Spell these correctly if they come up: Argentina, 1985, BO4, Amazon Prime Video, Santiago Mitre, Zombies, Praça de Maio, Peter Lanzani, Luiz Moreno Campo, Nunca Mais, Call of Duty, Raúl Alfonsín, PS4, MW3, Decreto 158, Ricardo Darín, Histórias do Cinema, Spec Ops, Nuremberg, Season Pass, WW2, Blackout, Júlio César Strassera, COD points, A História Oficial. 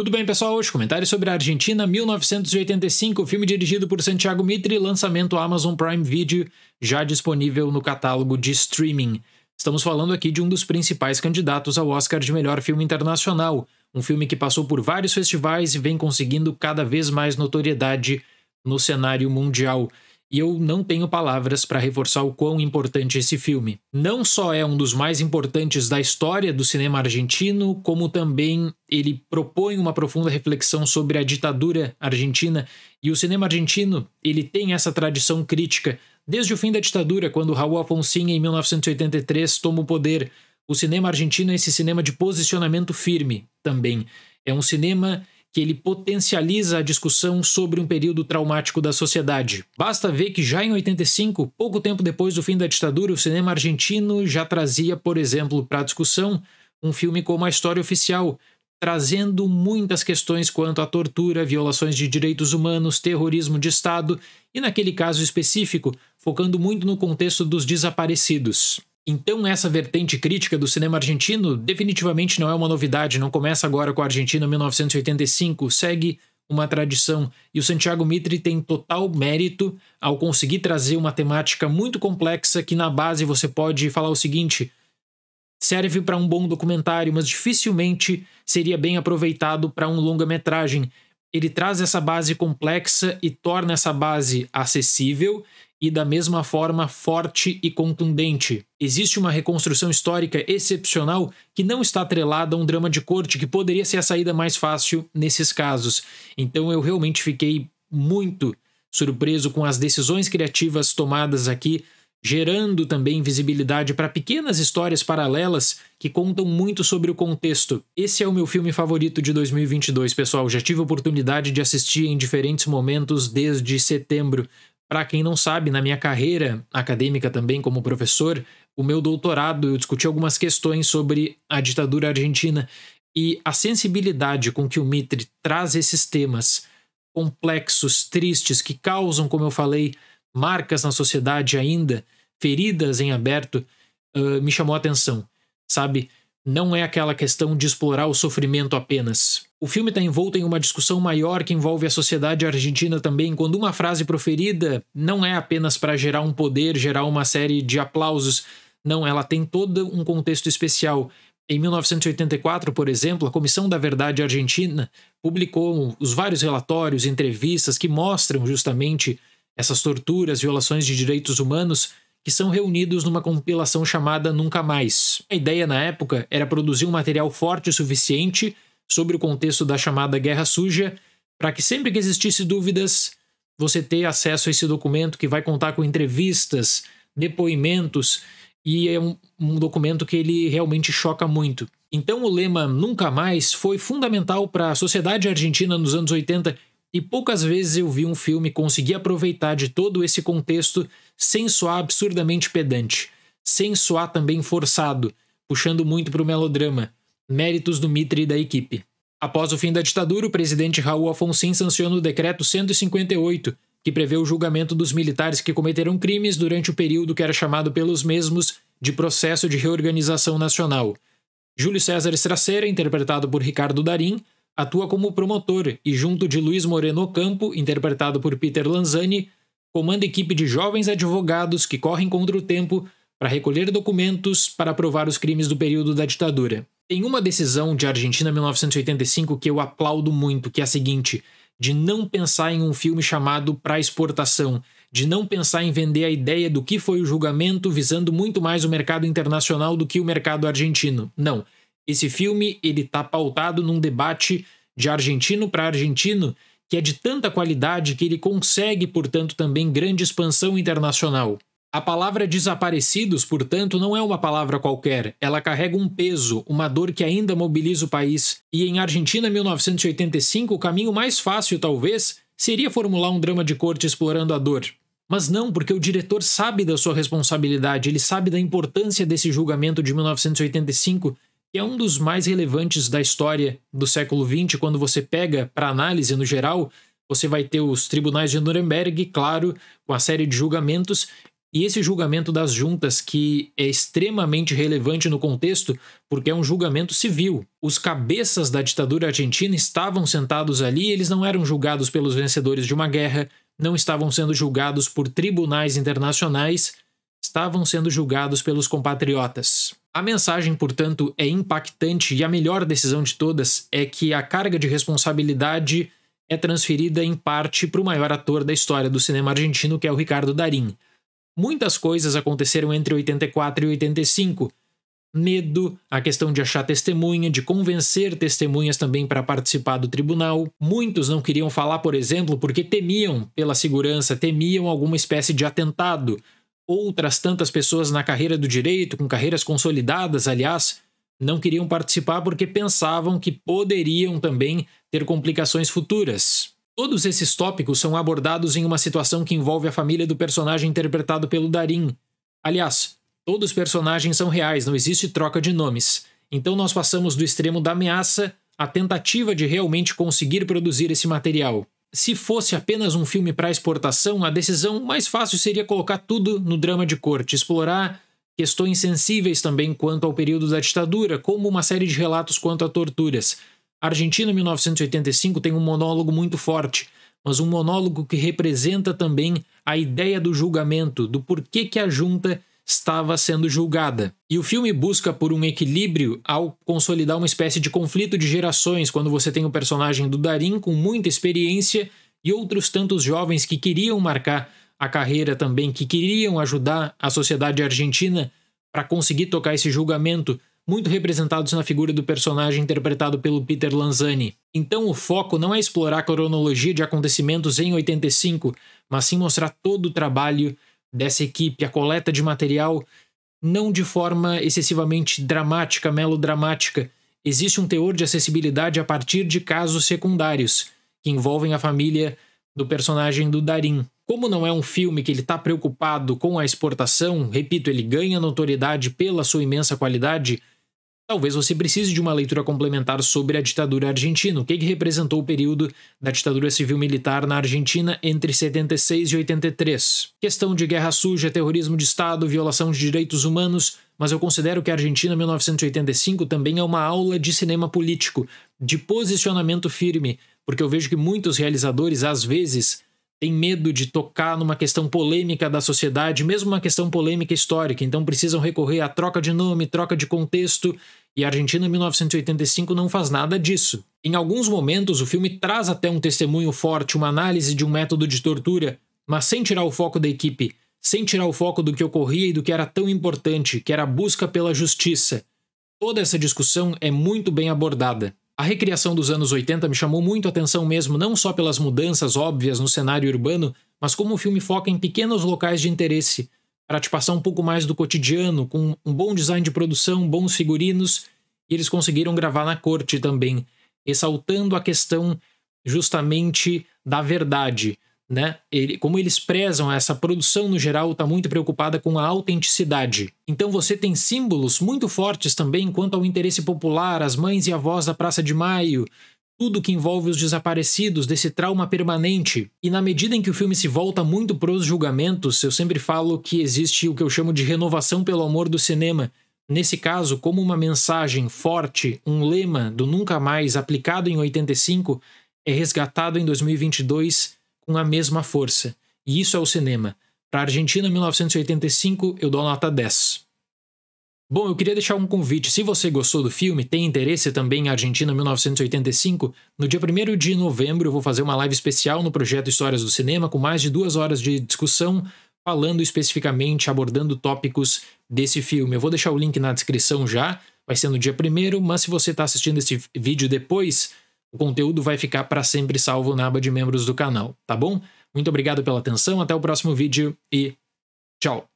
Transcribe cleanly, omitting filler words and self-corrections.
Tudo bem, pessoal? Hoje, comentário sobre a Argentina, 1985, filme dirigido por Santiago Mitre, lançamento Amazon Prime Video, já disponível no catálogo de streaming. Estamos falando aqui de um dos principais candidatos ao Oscar de melhor filme internacional, um filme que passou por vários festivais e vem conseguindo cada vez mais notoriedade no cenário mundial. E eu não tenho palavras para reforçar o quão importante esse filme. Não só é um dos mais importantes da história do cinema argentino, como também ele propõe uma profunda reflexão sobre a ditadura argentina. E o cinema argentino, ele tem essa tradição crítica. Desde o fim da ditadura, quando Raúl Alfonsín, em 1983, toma o poder, o cinema argentino é esse cinema de posicionamento firme também. É um cinema que ele potencializa a discussão sobre um período traumático da sociedade. Basta ver que já em 85, pouco tempo depois do fim da ditadura, o cinema argentino já trazia, por exemplo, para a discussão um filme como A História Oficial, trazendo muitas questões quanto à tortura, violações de direitos humanos, terrorismo de Estado e, naquele caso específico, focando muito no contexto dos desaparecidos. Então essa vertente crítica do cinema argentino definitivamente não é uma novidade, não começa agora com a Argentina em 1985, segue uma tradição e o Santiago Mitre tem total mérito ao conseguir trazer uma temática muito complexa que na base você pode falar o seguinte: serve para um bom documentário, mas dificilmente seria bem aproveitado para um longa-metragem. Ele traz essa base complexa e torna essa base acessível e, da mesma forma, forte e contundente. Existe uma reconstrução histórica excepcional que não está atrelada a um drama de corte, que poderia ser a saída mais fácil nesses casos. Então eu realmente fiquei muito surpreso com as decisões criativas tomadas aqui, gerando também visibilidade para pequenas histórias paralelas que contam muito sobre o contexto. Esse é o meu filme favorito de 2022, pessoal. Já tive a oportunidade de assistir em diferentes momentos desde setembro. Para quem não sabe, na minha carreira acadêmica também como professor, o meu doutorado, eu discuti algumas questões sobre a ditadura argentina e a sensibilidade com que o Mitre traz esses temas complexos, tristes, que causam, como eu falei, marcas na sociedade ainda, feridas em aberto, me chamou a atenção, sabe? Não é aquela questão de explorar o sofrimento apenas. O filme está envolto em uma discussão maior que envolve a sociedade argentina também, quando uma frase proferida não é apenas para gerar um poder, gerar uma série de aplausos. Não, ela tem todo um contexto especial. Em 1984, por exemplo, a Comissão da Verdade Argentina publicou os vários relatórios, entrevistas que mostram justamente essas torturas, violações de direitos humanos que são reunidos numa compilação chamada Nunca Mais. A ideia na época era produzir um material forte o suficiente sobre o contexto da chamada Guerra Suja para que sempre que existisse dúvidas você ter acesso a esse documento que vai contar com entrevistas, depoimentos e é um documento que ele realmente choca muito. Então o lema Nunca Mais foi fundamental para a sociedade argentina nos anos 80. E poucas vezes eu vi um filme conseguir aproveitar de todo esse contexto sem soar absurdamente pedante, sem soar também forçado, puxando muito para o melodrama. Méritos do Mitre e da equipe. Após o fim da ditadura, o presidente Raúl Alfonsín sanciona o Decreto 158, que prevê o julgamento dos militares que cometeram crimes durante o período que era chamado pelos mesmos de Processo de Reorganização Nacional. Júlio César Strassera, interpretado por Ricardo Darín, atua como promotor e, junto de Luiz Moreno Campo, interpretado por Peter Lanzani, comanda equipe de jovens advogados que correm contra o tempo para recolher documentos para provar os crimes do período da ditadura. Tem uma decisão de Argentina 1985 que eu aplaudo muito, que é a seguinte: de não pensar em um filme chamado para exportação, de não pensar em vender a ideia do que foi o julgamento visando muito mais o mercado internacional do que o mercado argentino. Não. Esse filme ele está pautado num debate de argentino para argentino que é de tanta qualidade que ele consegue, portanto, também grande expansão internacional. A palavra desaparecidos, portanto, não é uma palavra qualquer. Ela carrega um peso, uma dor que ainda mobiliza o país. E em Argentina, 1985, o caminho mais fácil, talvez, seria formular um drama de corte explorando a dor. Mas não, porque o diretor sabe da sua responsabilidade, ele sabe da importância desse julgamento de 1985, que é um dos mais relevantes da história do século XX. Quando você pega para análise no geral, você vai ter os tribunais de Nuremberg, claro, com a série de julgamentos, E esse julgamento das juntas, que é extremamente relevante no contexto, porque é um julgamento civil. Os cabeças da ditadura argentina estavam sentados ali, eles não eram julgados pelos vencedores de uma guerra, não estavam sendo julgados por tribunais internacionais, estavam sendo julgados pelos compatriotas. A mensagem, portanto, é impactante, e a melhor decisão de todas é que a carga de responsabilidade é transferida em parte para o maior ator da história do cinema argentino, que é o Ricardo Darín. Muitas coisas aconteceram entre 84 e 85. Medo, a questão de achar testemunha, de convencer testemunhas também para participar do tribunal. Muitos não queriam falar, por exemplo, porque temiam pela segurança, temiam alguma espécie de atentado. Outras tantas pessoas na carreira do direito, com carreiras consolidadas, aliás, não queriam participar porque pensavam que poderiam também ter complicações futuras. Todos esses tópicos são abordados em uma situação que envolve a família do personagem interpretado pelo Darín. Aliás, todos os personagens são reais, não existe troca de nomes. Então nós passamos do extremo da ameaça à tentativa de realmente conseguir produzir esse material. Se fosse apenas um filme para exportação, a decisão mais fácil seria colocar tudo no drama de corte, explorar questões sensíveis também quanto ao período da ditadura, como uma série de relatos quanto a torturas. A Argentina, 1985, tem um monólogo muito forte, mas um monólogo que representa também a ideia do julgamento, do porquê que a junta estava sendo julgada. E o filme busca por um equilíbrio ao consolidar uma espécie de conflito de gerações, quando você tem o personagem do Darín com muita experiência e outros tantos jovens que queriam marcar a carreira também, que queriam ajudar a sociedade argentina para conseguir tocar esse julgamento, muito representados na figura do personagem interpretado pelo Peter Lanzani. Então o foco não é explorar a cronologia de acontecimentos em 85, mas sim mostrar todo o trabalho dessa equipe, a coleta de material, não de forma excessivamente dramática, melodramática. Existe um teor de acessibilidade a partir de casos secundários, que envolvem a família do personagem do Darín. Como não é um filme que ele está preocupado com a exportação, repito, ele ganha notoriedade pela sua imensa qualidade, talvez você precise de uma leitura complementar sobre a ditadura argentina, o que representou o período da ditadura civil-militar na Argentina entre 76 e 83. Questão de guerra suja, terrorismo de Estado, violação de direitos humanos, mas eu considero que a Argentina 1985 também é uma aula de cinema político, de posicionamento firme, porque eu vejo que muitos realizadores, às vezes, tem medo de tocar numa questão polêmica da sociedade, mesmo uma questão polêmica histórica, então precisam recorrer à troca de nome, troca de contexto, e a Argentina 1985 não faz nada disso. Em alguns momentos o filme traz até um testemunho forte, uma análise de um método de tortura, mas sem tirar o foco da equipe, sem tirar o foco do que ocorria e do que era tão importante, que era a busca pela justiça. Toda essa discussão é muito bem abordada. A recriação dos anos 80 me chamou muito a atenção mesmo, não só pelas mudanças óbvias no cenário urbano, mas como o filme foca em pequenos locais de interesse, para te passar um pouco mais do cotidiano, com um bom design de produção, bons figurinos, e eles conseguiram gravar na corte também, ressaltando a questão justamente da verdade, né? Como eles prezam, essa produção no geral está muito preocupada com a autenticidade. Então você tem símbolos muito fortes também quanto ao interesse popular, as mães e avós da Praça de Maio, tudo que envolve os desaparecidos, desse trauma permanente. E na medida em que o filme se volta muito para os julgamentos, eu sempre falo que existe o que eu chamo de renovação pelo amor do cinema. Nesse caso, como uma mensagem forte, um lema do Nunca Mais aplicado em 85, é resgatado em 2022 com a mesma força. E isso é o cinema. Para a Argentina, 1985, eu dou nota 10. Bom, eu queria deixar um convite. Se você gostou do filme, tem interesse também em Argentina, 1985, no dia 1º de novembro eu vou fazer uma live especial no projeto Histórias do Cinema, com mais de 2 horas de discussão, falando especificamente, abordando tópicos desse filme. Eu vou deixar o link na descrição já, vai ser no dia 1º, mas se você está assistindo esse vídeo depois, o conteúdo vai ficar para sempre salvo na aba de membros do canal, tá bom? Muito obrigado pela atenção, até o próximo vídeo e tchau!